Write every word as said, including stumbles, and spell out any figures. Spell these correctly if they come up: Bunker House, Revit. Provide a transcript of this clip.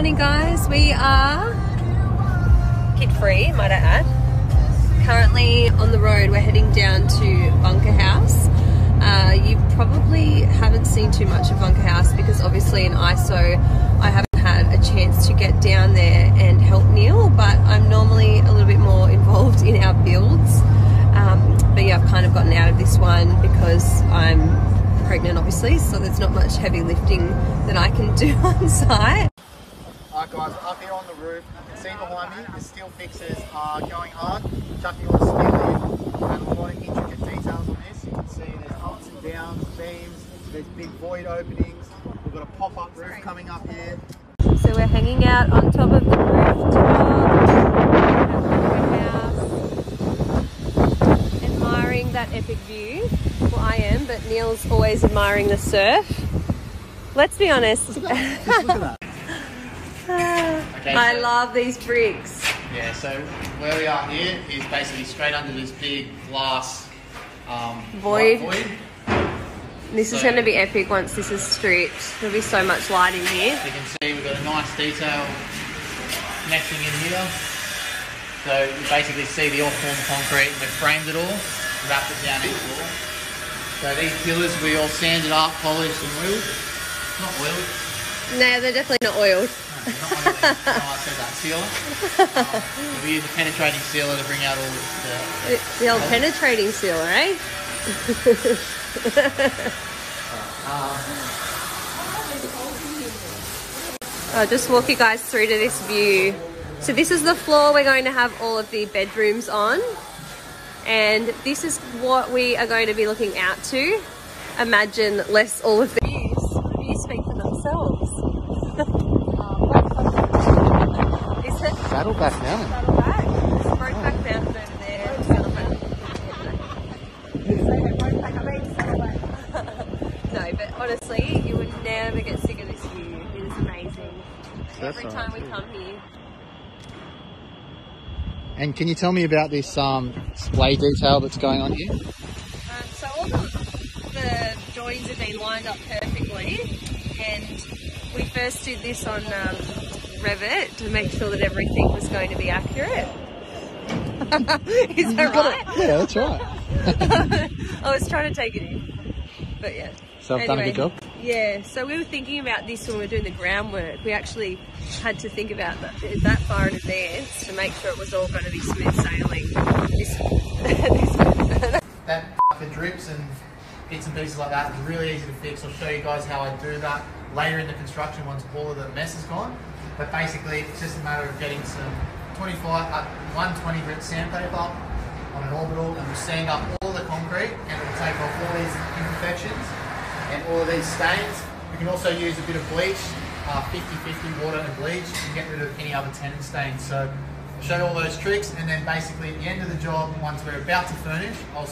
morning, guys. We are kid-free, might I add. Currently on the road, we're heading down to Bunker House. Uh, you probably haven't seen too much of Bunker House because obviously in I S O, I haven't had a chance to get down there and help Neil, but I'm normally a little bit more involved in our builds. Um, but yeah, I've kind of gotten out of this one because I'm pregnant, obviously, so there's not much heavy lifting that I can do on site. Alright guys, we're up here on the roof. You can see behind me the steel fixers are going hard, chucking all the steel in, and a lot of intricate details on this. You can see there's ups and downs, beams, there's big void openings, we've got a pop-up roof coming up here. So we're hanging out on top of the roof house, admiring that epic view. Well, I am, but Neil's always admiring the surf. Let's be honest. Look at that. Just look at that. Okay, I so, love these bricks. Yeah, so where we are here is basically straight under this big glass um, void. void. This so, is going to be epic once this is stripped. There'll be so much light in here. As you can see, we've got a nice detail connecting in here. So you basically see the all-formed concrete. We've framed it all, wrapped it down in the wall. So these pillars we all sanded up, polished and oiled. Not oiled. No, they're definitely not oiled. No, they're not oiled. No, I said that. Sealer. Um, we use a penetrating sealer to bring out all the... The, the old colors. Penetrating sealer, eh? um, I'll just walk you guys through to this view. So this is the floor we're going to have all of the bedrooms on. And this is what we are going to be looking out to. Imagine less all of these. You speak for themselves. Is it Saddleback Mountain? Saddleback. It's Brokeback Mountain over there. Saddleback. I mean Saddleback. No, but honestly, you would never get sick of this view. It is amazing. That's Every time we come here. And can you tell me about this um, display detail that's going on here? Um, so all the, the drawings have been lined up perfectly, and we first did this on um, Revit to make sure that everything was going to be accurate. Is that right? Yeah, that's right. I was trying to take it in, but yeah. So I've anyway, done a good job? Yeah, so we were thinking about this when we were doing the groundwork. We actually had to think about that, that far in advance to make sure it was all going to be smooth sailing. This, this that the drips and bits and pieces like that is really easy to fix. I'll show you guys how I do that later in the construction once all of the mess is gone. But basically it's just a matter of getting some twenty-five, uh, one twenty grit sandpaper on an orbital, and we'll sand up all the concrete and it'll take off all these imperfections and all of these stains. We can also use a bit of bleach, fifty fifty uh, water and bleach, to get rid of any other tenon stains. So I'll show you all those tricks, and then basically at the end of the job, once we're about to furnish, I'll